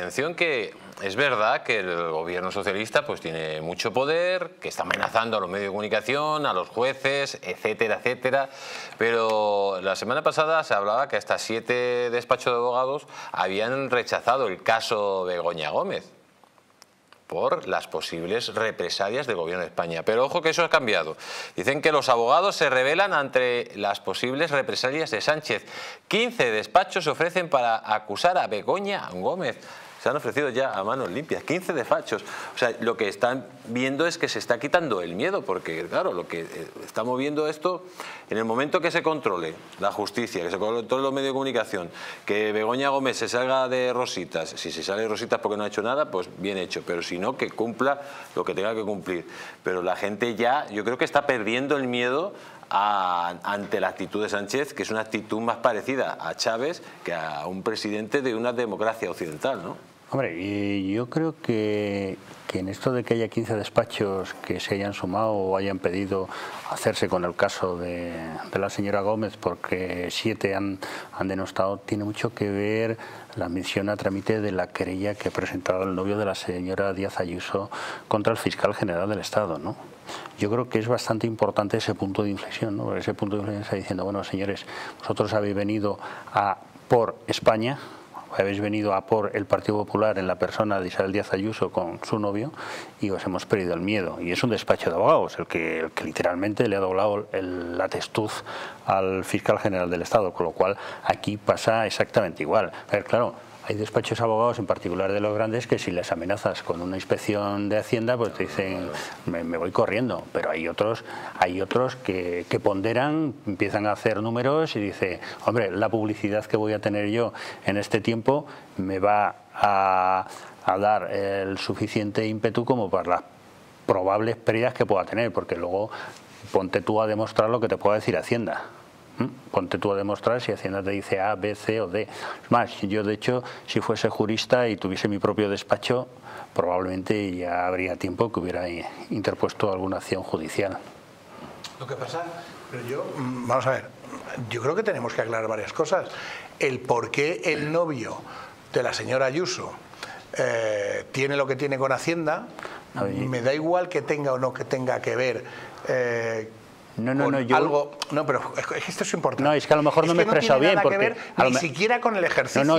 Atención, que es verdad que el gobierno socialista pues tiene mucho poder, que está amenazando a los medios de comunicación, a los jueces, etcétera, etcétera. Pero la semana pasada se hablaba que hasta 7 despachos de abogados habían rechazado el caso Begoña Gómez por las posibles represalias del gobierno de España. Pero ojo, que eso ha cambiado. Dicen que los abogados se rebelan ante las posibles represalias de Sánchez. 15 despachos se ofrecen para acusar a Begoña Gómez. Se han ofrecido ya a manos limpias, 15 despachos. O sea, lo que están viendo es que se está quitando el miedo, porque claro, lo que está moviendo esto, en el momento que se controle la justicia, que se controle los medios de comunicación, que Begoña Gómez se salga de rositas, si se sale de rositas porque no ha hecho nada, pues bien hecho, pero si no, que cumpla lo que tenga que cumplir. Pero la gente ya, yo creo que está perdiendo el miedo ante la actitud de Sánchez, que es una actitud más parecida a Chávez que a un presidente de una democracia occidental, ¿no? Hombre, yo creo que en esto de que haya 15 despachos que se hayan sumado o hayan pedido hacerse con el caso de la señora Gómez, porque 7 han denostado, tiene mucho que ver la admisión a trámite de la querella que ha presentado el novio de la señora Díaz Ayuso contra el fiscal general del Estado, ¿no? Yo creo que es bastante importante ese punto de inflexión, ¿no? Ese punto de inflexión está diciendo, bueno, señores, vosotros habéis venido a por España, habéis venido a por el Partido Popular en la persona de Isabel Díaz Ayuso con su novio y os hemos perdido el miedo. Y es un despacho de abogados el que literalmente le ha doblado la testuz al fiscal general del Estado, con lo cual aquí pasa exactamente igual. A ver, claro, hay despachos abogados, en particular de los grandes, que si les amenazas con una inspección de Hacienda, pues te dicen, me voy corriendo. Pero hay otros que ponderan, empiezan a hacer números y dicen, hombre, la publicidad que voy a tener yo en este tiempo me va a dar el suficiente ímpetu como para las probables pérdidas que pueda tener, porque luego ponte tú a demostrar lo que te pueda decir Hacienda. Ponte tú a demostrar si Hacienda te dice A, B, C o D. Es más, yo de hecho, si fuese jurista y tuviese mi propio despacho, probablemente ya habría tiempo que hubiera interpuesto alguna acción judicial. Lo que pasa, pero vamos a ver, yo creo que tenemos que aclarar varias cosas. El por qué el novio de la señora Ayuso tiene lo que tiene con Hacienda, me da igual que tenga o no que tenga que ver pero esto es importante. No, es que a lo mejor no me he expresado bien. Porque que ver ni siquiera con el ejercicio,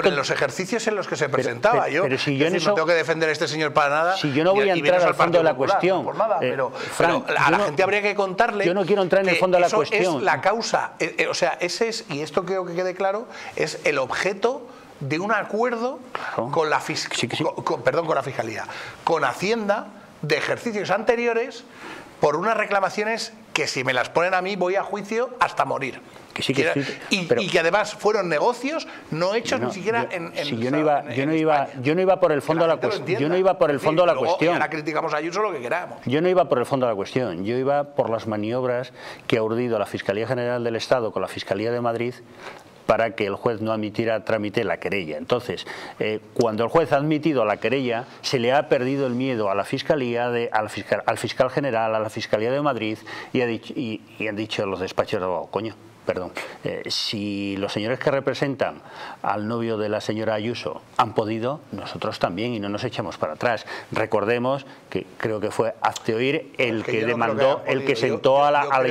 con los ejercicios en los que se presentaba. No tengo que defender a este señor para nada. Si yo no voy a entrar al fondo de la cuestión. A la gente habría que contarle. Yo no quiero entrar en el fondo de la cuestión. Eso es la causa. O sea, ese es, y esto creo que quede claro, es el objeto de un acuerdo con la Fiscalía, con Hacienda, de ejercicios anteriores, por unas reclamaciones que si me las ponen a mí voy a juicio hasta morir. Y que además fueron negocios no hechos ni siquiera yo no iba por el fondo de la cuestión. Yo no iba por el fondo de la cuestión. Ahora criticamos a Ayuso lo que queramos. Yo no iba por el fondo de la cuestión. Yo iba por las maniobras que ha urdido la Fiscalía General del Estado con la Fiscalía de Madrid para que el juez no admitiera a trámite la querella. Entonces, cuando el juez ha admitido la querella, se le ha perdido el miedo a la Fiscalía, al fiscal general, a la Fiscalía de Madrid, y han dicho los despachos de abogados, si los señores que representan al novio de la señora Ayuso han podido, nosotros también, y no nos echamos para atrás. Recordemos que creo que fue Hazteoir el que demandó, el que sentó a la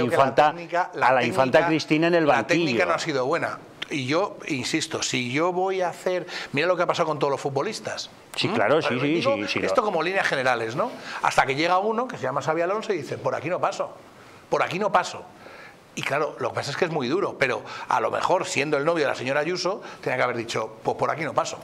infanta Cristina en el banquillo. La técnica no ha sido buena. Y yo, insisto, si yo voy a hacer... Mira lo que ha pasado con todos los futbolistas. Sí, claro, sí. Esto como líneas generales, ¿no? Hasta que llega uno que se llama Xabi Alonso y dice, por aquí no paso, por aquí no paso. Y claro, lo que pasa es que es muy duro, pero a lo mejor, siendo el novio de la señora Ayuso, tenía que haber dicho, pues por aquí no paso.